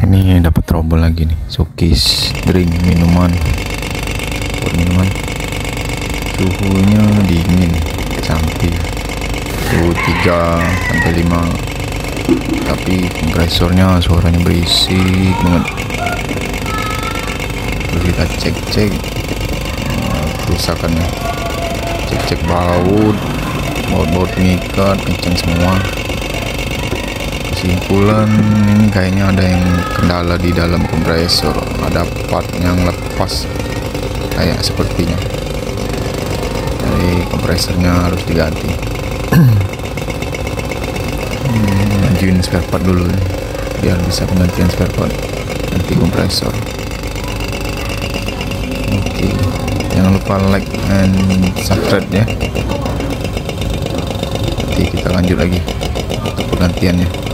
Ini dapat trouble lagi nih. Showcase drink minuman. Minuman suhunya dingin sampai suhu 3 sampai 5, tapi kompresornya suaranya berisik banget. Lalu kita cek-cek kerusakannya, cek-cek baut mengikat kencang semua. Kesimpulan ini kayaknya ada yang kendala di dalam kompresor, ada part yang lepas kayak sepertinya, jadi kompresornya harus diganti. Majuin spare part dulu biar bisa penggantian spare part, ganti kompresor. Oke, jangan lupa like and subscribe ya. Oke, kita lanjut lagi untuk pergantiannya.